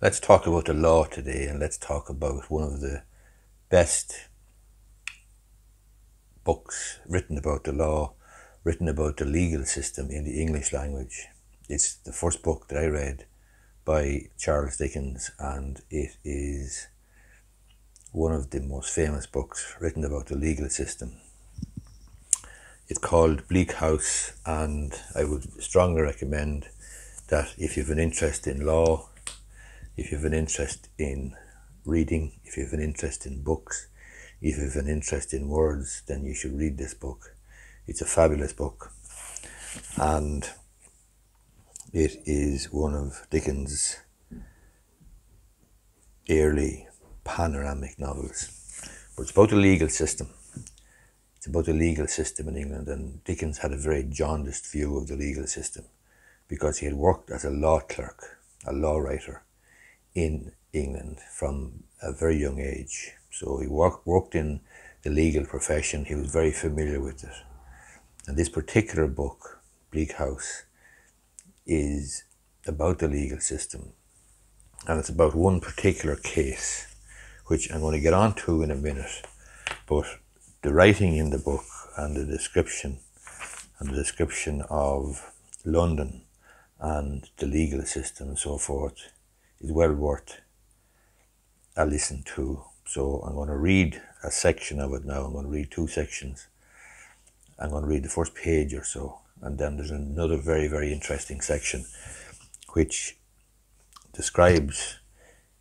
Let's talk about the law today, and let's talk about one of the best books written about the law, written about the legal system in the English language. It's the first book that I read by Charles Dickens, and it is one of the most famous books written about the legal system. It's called Bleak House, and I would strongly recommend that if you have an interest in law, if you have an interest in reading, if you have an interest in books, if you have an interest in words, then you should read this book. It's a fabulous book, and it is one of Dickens' early panoramic novels. But it's about the legal system. It's about the legal system in England, and Dickens had a very jaundiced view of the legal system because he had worked as a law clerk, a law writer, in England from a very young age. So he worked in the legal profession. He was very familiar with it. And this particular book, Bleak House, is about the legal system. And it's about one particular case, which I'm going to get on to in a minute. But the writing in the book and the description of London and the legal system and so forth is well worth a listen to. So I'm going to read a section of it now. I'm going to read two sections. I'm going to read the first page or so, and then there's another very, very interesting section which describes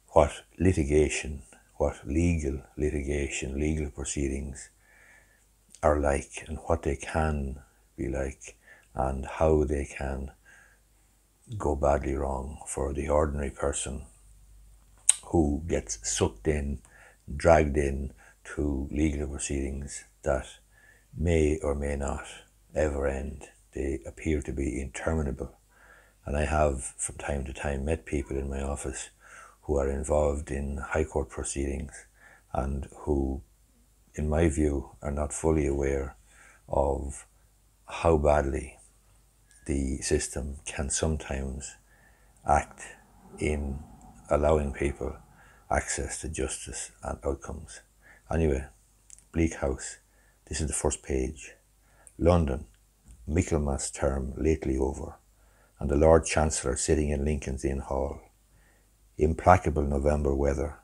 what litigation, what legal litigation, legal proceedings are like, and what they can be like, and how they can go badly wrong for the ordinary person who gets sucked in, dragged in to legal proceedings that may or may not ever end. They appear to be interminable. And I have from time to time met people in my office who are involved in high court proceedings and who, in my view, are not fully aware of how badly the system can sometimes act in allowing people access to justice and outcomes. Anyway, Bleak House. This is the first page. London, Michaelmas term lately over, and the Lord Chancellor sitting in Lincoln's Inn Hall. Implacable November weather.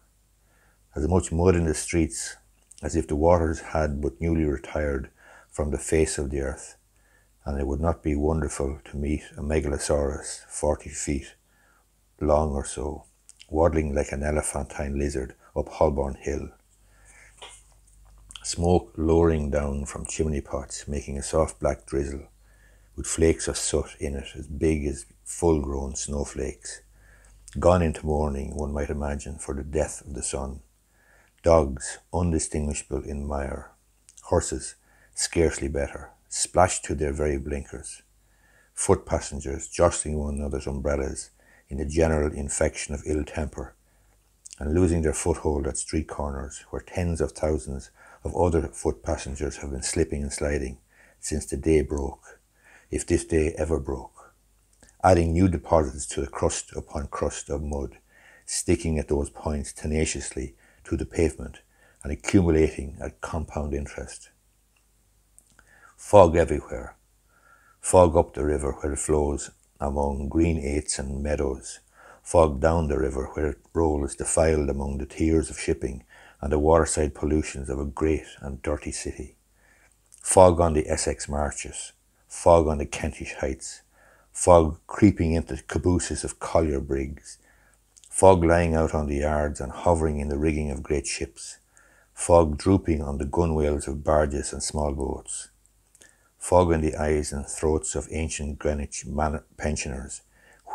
As much mud in the streets as if the waters had but newly retired from the face of the earth, and it would not be wonderful to meet a megalosaurus 40 feet long or so, waddling like an elephantine lizard up Holborn Hill. Smoke lowering down from chimney pots, making a soft black drizzle with flakes of soot in it as big as full-grown snowflakes. Gone into mourning, one might imagine, for the death of the sun. Dogs undistinguishable in mire. Horses scarcely better, splashed to their very blinkers. Foot passengers jostling one another's umbrellas in the general infection of ill-temper, and losing their foothold at street corners where tens of thousands of other foot passengers have been slipping and sliding since the day broke, if this day ever broke, adding new deposits to the crust upon crust of mud, sticking at those points tenaciously to the pavement and accumulating at compound interest. Fog everywhere, fog up the river where it flows among green aits and meadows, fog down the river where it rolls defiled among the tiers of shipping and the waterside pollutions of a great and dirty city. Fog on the Essex marshes, fog on the Kentish heights, fog creeping into cabooses of collier brigs, fog lying out on the yards and hovering in the rigging of great ships, fog drooping on the gunwales of barges and small boats, fog in the eyes and throats of ancient Greenwich pensioners,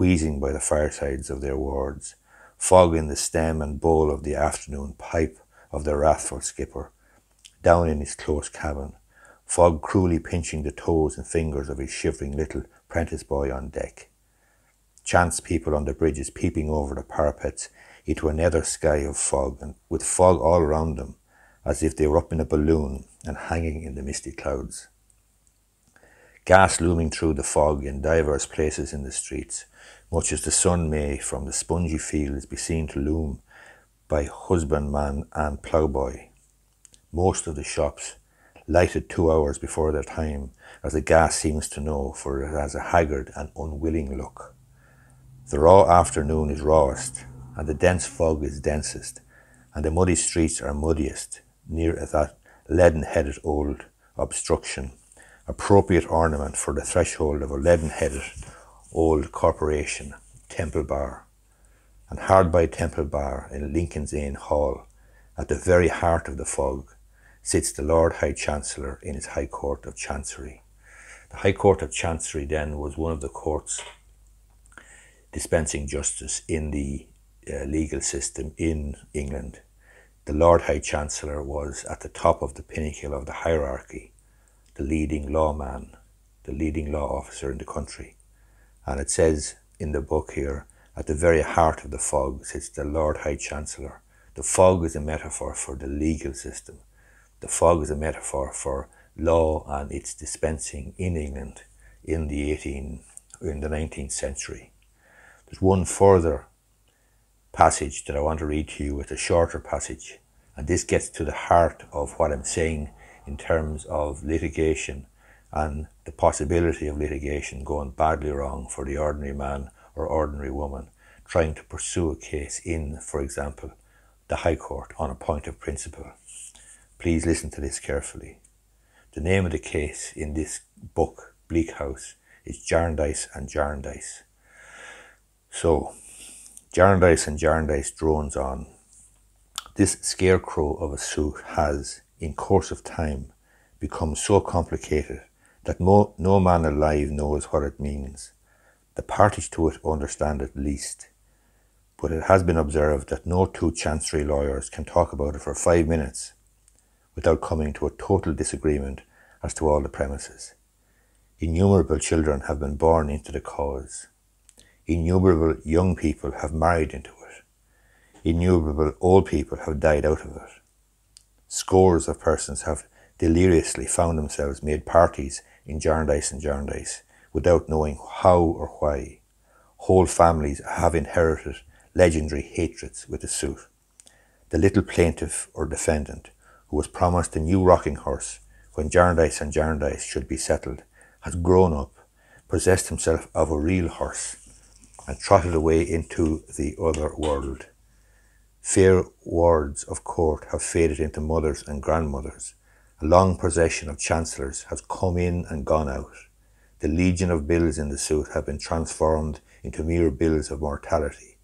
wheezing by the firesides of their wards, fog in the stem and bowl of the afternoon pipe of the wrathful skipper, down in his close cabin, fog cruelly pinching the toes and fingers of his shivering little prentice boy on deck. Chance people on the bridges peeping over the parapets into a nether sky of fog, and with fog all round them, as if they were up in a balloon and hanging in the misty clouds. Gas looming through the fog in divers places in the streets, much as the sun may from the spongy fields be seen to loom by husbandman and ploughboy. Most of the shops lighted 2 hours before their time, as the gas seems to know, for it has a haggard and unwilling look. The raw afternoon is rawest, and the dense fog is densest, and the muddy streets are muddiest, near that leaden-headed old obstruction, appropriate ornament for the threshold of a leaden-headed old corporation, Temple Bar. And hard by Temple Bar, in Lincoln's Inn Hall, at the very heart of the fog, sits the Lord High Chancellor in his High Court of Chancery. The High Court of Chancery then was one of the courts dispensing justice in the legal system in England. The Lord High Chancellor was at the top of the pinnacle of the hierarchy, the leading lawman, the leading law officer in the country. And it says in the book here, at the very heart of the fog sits the Lord High Chancellor. The fog is a metaphor for the legal system. The fog is a metaphor for law and its dispensing in England in the 19th century. There's one further passage that I want to read to you. It's a shorter passage, and this gets to the heart of what I'm saying in terms of litigation and the possibility of litigation going badly wrong for the ordinary man or ordinary woman trying to pursue a case in, for example, the High Court on a point of principle. Please listen to this carefully. The name of the case in this book, Bleak House, is Jarndyce and Jarndyce. So, Jarndyce and Jarndyce drones on. This scarecrow of a suit has, in course of time, become so complicated that no man alive knows what it means. The parties to it understand it least. But it has been observed that no two chancery lawyers can talk about it for 5 minutes without coming to a total disagreement as to all the premises. Innumerable children have been born into the cause. Innumerable young people have married into it. Innumerable old people have died out of it. Scores of persons have deliriously found themselves made parties in Jarndyce and Jarndyce without knowing how or why. Whole families have inherited legendary hatreds with the suit. The little plaintiff or defendant who was promised a new rocking horse when Jarndyce and Jarndyce should be settled, has grown up, possessed himself of a real horse, and trotted away into the other world. Fair wards of court have faded into mothers and grandmothers. A long procession of chancellors has come in and gone out. The legion of bills in the suit have been transformed into mere bills of mortality.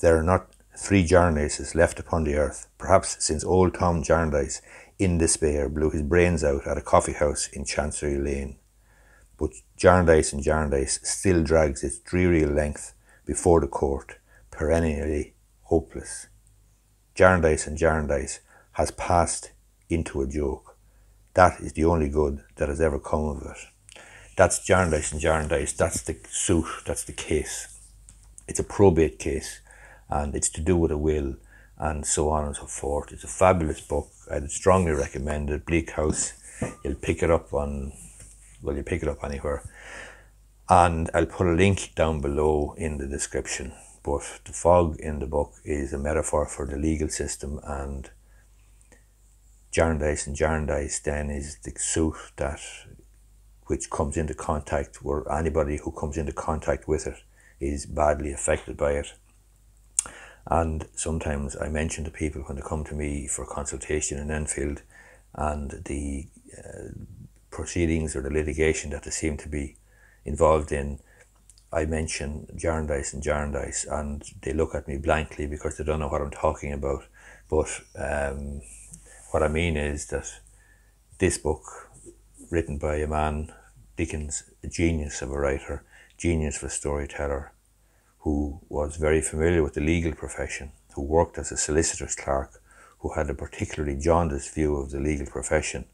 There are not 3 Jarndyces left upon the earth, perhaps since old Tom Jarndyce, in despair, blew his brains out at a coffee house in Chancery Lane. But Jarndyce and Jarndyce still drags its dreary length before the court, perennially hopeless. Jarndyce and Jarndyce has passed into a joke. That is the only good that has ever come of it. That's Jarndyce and Jarndyce. That's the suit. That's the case. It's a probate case, and it's to do with a will, and so on and so forth. It's a fabulous book. I'd strongly recommend it, Bleak House. You'll pick it up on, well, you'll pick it up anywhere. And I'll put a link down below in the description. But the fog in the book is a metaphor for the legal system, and Jarndyce and Jarndyce then is the suit that, which comes into contact, or anybody who comes into contact with it is badly affected by it. And sometimes I mention to people when they come to me for consultation in Enfield and the proceedings or the litigation that they seem to be involved in, I mention Jarndyce and Jarndyce, and they look at me blankly because they don't know what I'm talking about. But what I mean is that this book, written by a man, Dickens, a genius of a writer, genius of a storyteller, who was very familiar with the legal profession, who worked as a solicitor's clerk, who had a particularly jaundiced view of the legal profession.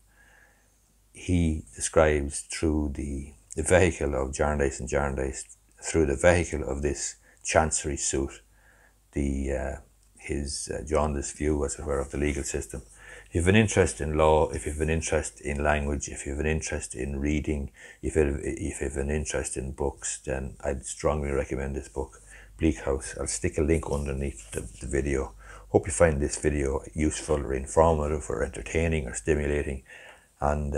He describes through the vehicle of Jarndyce and Jarndyce, through the vehicle of this chancery suit, his jaundiced view, as it were, of the legal system. you have an interest in law, if you have an interest in language, if you have an interest in reading, if you have an interest in books, then I'd strongly recommend this book, Bleak House. I'll stick a link underneath the video. Hope you find this video useful or informative or entertaining or stimulating. And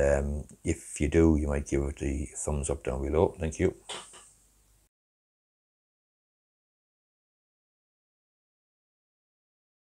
if you do, you might give it a thumbs up down below. Thank you.